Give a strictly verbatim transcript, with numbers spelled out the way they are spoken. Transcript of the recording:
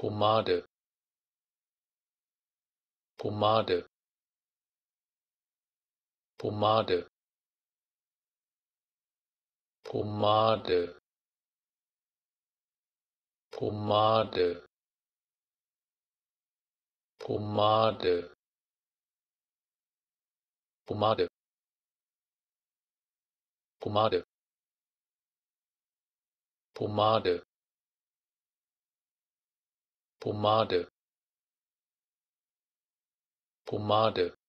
Pomade, Pomade, Pomade, Pomade, Pomade, Pomade, Pomade, Pomade, Pomade, Pomade, Pomade,